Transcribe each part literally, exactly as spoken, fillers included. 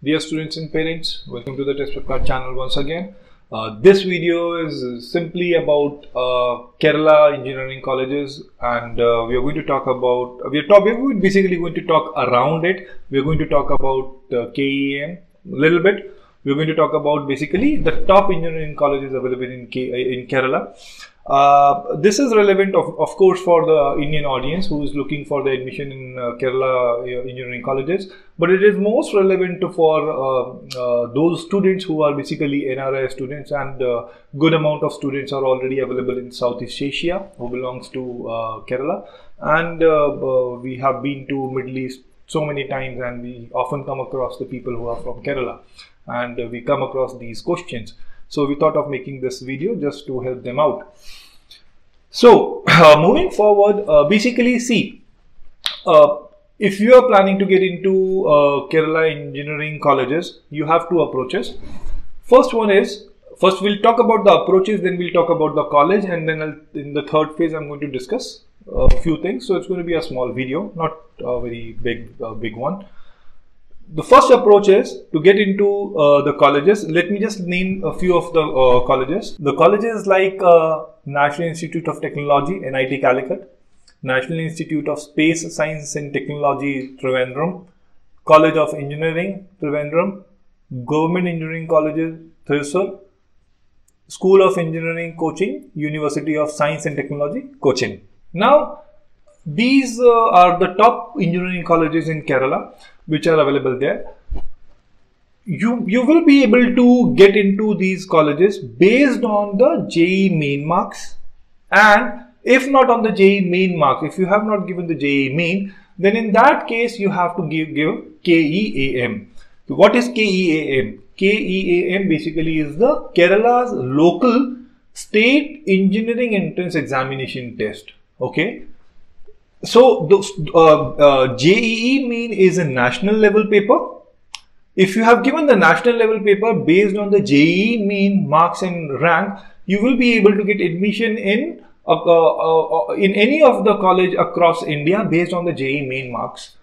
Dear students and parents, welcome to the TestprepKart channel once again. Uh, this video is simply about uh, Kerala engineering colleges, and uh, we are going to talk about, we are, talk, we are basically going to talk around it. We are going to talk about uh, K E A M a little bit. We are going to talk about basically the top engineering colleges available in, K in Kerala. Uh, this is relevant of, of course for the Indian audience who is looking for the admission in uh, Kerala uh, engineering colleges, but it is most relevant for uh, uh, those students who are basically N R I students, and uh, good amount of students are already available in Southeast Asia who belongs to uh, Kerala, and uh, uh, we have been to Middle East so many times, and we often come across the people who are from Kerala, and uh, we come across these questions. So we thought of making this video just to help them out. So uh, moving forward, uh, basically see, uh, if you are planning to get into uh, Kerala engineering colleges, you have two approaches. First one is, first we'll talk about the approaches, then we'll talk about the college, and then I'll, in the third phase I'm going to discuss a few things. So it's going to be a small video, not a very big, uh, big one. The first approach is to get into uh, the colleges. Let me just name a few of the uh, colleges. The colleges like uh, National Institute of Technology, N I T Calicut, National Institute of Space Science and Technology, Trivandrum, College of Engineering, Trivandrum, Government Engineering Colleges, Thrissur, School of Engineering, Cochin, University of Science and Technology, Cochin. Now, these uh, are the top engineering colleges in Kerala which are available there. You, you will be able to get into these colleges based on the J E E Main marks, and if not on the J E E Main marks, if you have not given the J E E Main, then in that case you have to give, give K E A M. So what is K E A M? K E A M basically is the Kerala's local state engineering entrance examination test. Okay. So, the, uh, uh, J E E Main is a national level paper. If you have given the national level paper based on the J E E Main marks and rank, you will be able to get admission in uh, uh, uh, in any of the college across India based on the J E E Main marks.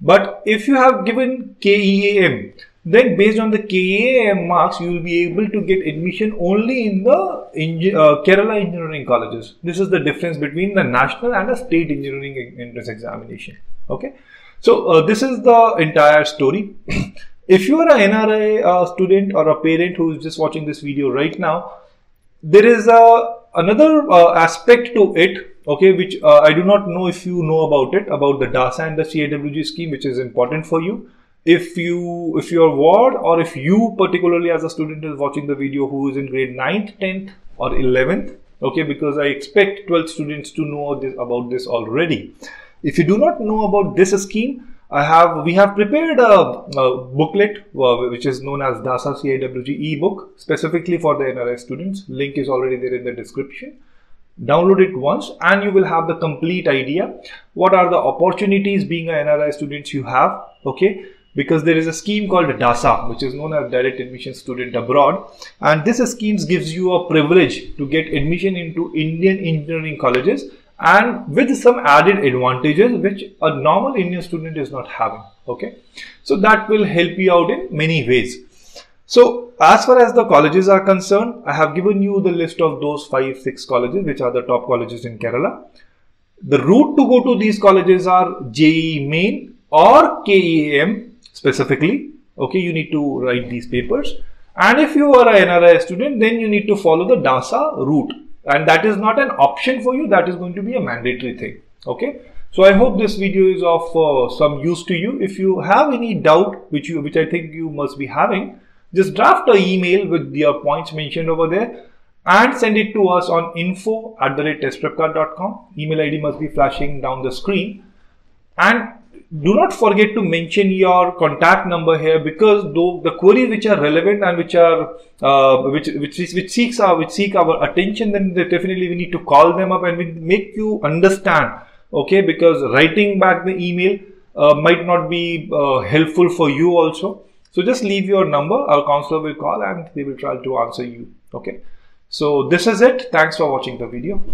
But if you have given K E A M, then based on the K E A M marks, you will be able to get admission only in the uh, Kerala engineering colleges. This is the difference between the national and the state engineering entrance examination. Okay, so uh, this is the entire story. If you are an N R I uh, student or a parent who is just watching this video right now, there is a another uh, aspect to it, okay, which uh, I do not know if you know about it, about the DASA and the C I W G scheme, which is important for you. If you, if your ward, or if you particularly as a student is watching the video who is in grade ninth, tenth or eleventh, okay, because I expect twelfth students to know this, about this already. If you do not know about this scheme, I have, we have prepared a, a booklet uh, which is known as DASA C I W G ebook specifically for the N R I students. Link is already there in the description. Download it once and you will have the complete idea. What are the opportunities being an N R I student you have, okay? Because there is a scheme called DASA, which is known as Direct Admission Student Abroad, and this scheme gives you a privilege to get admission into Indian engineering colleges, and with some added advantages which a normal Indian student is not having, okay? So that will help you out in many ways. So as far as the colleges are concerned, I have given you the list of those five, six colleges which are the top colleges in Kerala. The route to go to these colleges are J E E Main or K E A M. Specifically, okay, you need to write these papers, and if you are an N R I student, then you need to follow the DASA route, and that is not an option for you, that is going to be a mandatory thing, okay. So I hope this video is of uh, some use to you. If you have any doubt, which you, which I think you must be having, just draft an email with your points mentioned over there and send it to us on info at the rate testprepkart dot com. Email I D must be flashing down the screen, and do not forget to mention your contact number here, because though the queries which are relevant and which are uh, which which which seeks our which seek our attention, then definitely we need to call them up and we make you understand, okay, because writing back the email uh, might not be uh, helpful for you also. So just leave your number, our counselor will call and they will try to answer you, okay. So this is it. Thanks for watching the video.